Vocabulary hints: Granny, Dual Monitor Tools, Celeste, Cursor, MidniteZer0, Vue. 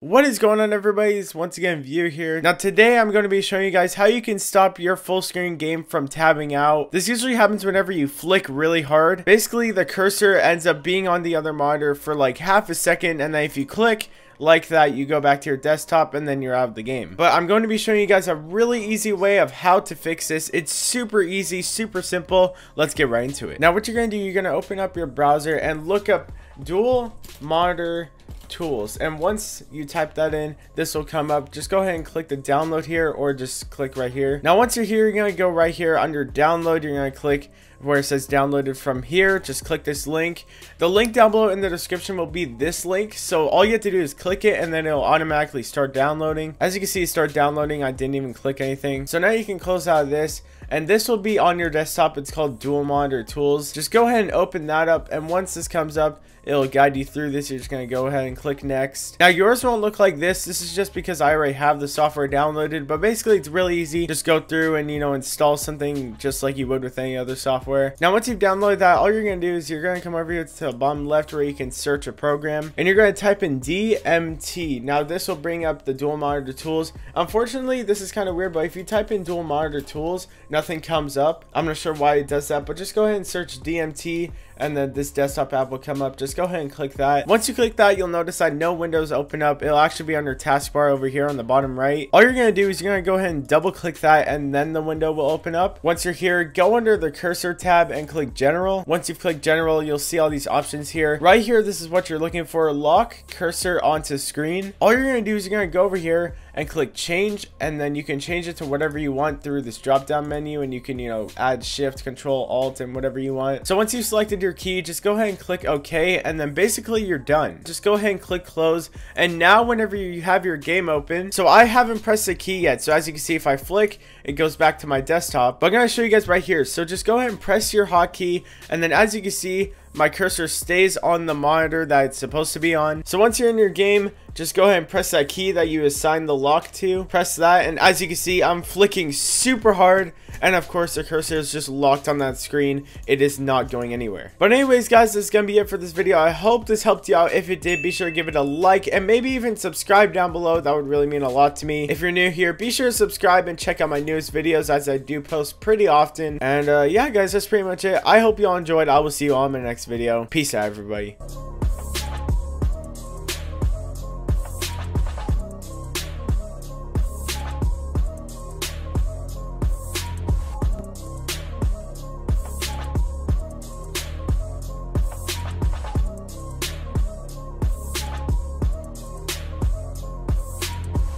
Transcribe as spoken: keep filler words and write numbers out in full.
What is going on, everybody? It's once again Vue here. Now today I'm going to be showing you guys how you can stop your full screen game from tabbing out. This usually happens whenever you flick really hard. Basically the cursor ends up being on the other monitor for like half a second, and then if you click like that you go back to your desktop and then you're out of the game. But I'm going to be showing you guys a really easy way of how to fix this. It's super easy, super simple. Let's get right into it. Now what you're going to do, you're going to open up your browser and look up Dual Monitor Tools, and once you type that in, this will come up. Just go ahead and click the download here, or just click right here. Now once you're here, you're going to go right here under download. You're going to click where it says downloaded from here. Just click this link. The link down below in the description will be this link, so all you have to do is click it and then it'll automatically start downloading. As you can see, start downloading. I didn't even click anything. So now you can close out of this, and this will be on your desktop. It's called Dual Monitor Tools. Just go ahead and open that up, and once this comes up, it'll guide you through this. You're just going to go ahead and click next. Now yours won't look like this. This is just because I already have the software downloaded, but basically it's really easy. Just go through and, you know, install something just like you would with any other software. Now once you've downloaded that, all you're going to do is you're going to come over here to the bottom left where you can search a program, and you're going to type in D M T. Now this will bring up the Dual Monitor Tools. Unfortunately, this is kind of weird, but if you type in Dual Monitor Tools, nothing comes up. I'm not sure why it does that, but just go ahead and search D M T, and then this desktop app will come up. Just go ahead and click that. Once you click that, you'll notice that no windows open up. It'll actually be under taskbar over here on the bottom right. All you're going to do is you're going to go ahead and double click that, and then the window will open up. Once you're here, go under the cursor tab and click general. Once you've clicked general, you'll see all these options here. Right here, this is what you're looking for: lock cursor onto screen. All you're going to do is you're going to go over here and click change, and then you can change it to whatever you want through this drop down menu, and you can, you know, add shift, control, alt, and whatever you want. So once you've selected your key, just go ahead and click OK, and then basically you're done. Just go ahead and click close, and now whenever you have your game open, so I haven't pressed the key yet, so as you can see, if I flick, it goes back to my desktop. But I'm going to show you guys right here, so just go ahead and press your hotkey, and then as you can see, my cursor stays on the monitor that it's supposed to be on. So once you're in your game, just go ahead and press that key that you assigned the lock to. Press that, and as you can see, I'm flicking super hard, and of course the cursor is just locked on that screen. It is not going anywhere. But anyways guys, that's gonna be it for this video. I hope this helped you out. If it did, be sure to give it a like, and maybe even subscribe down below. That would really mean a lot to me. If you're new here, be sure to subscribe and check out my newest videos, as I do post pretty often. And uh, yeah guys, that's pretty much it. I hope you all enjoyed. I will see you all in my next video. Peace out, everybody.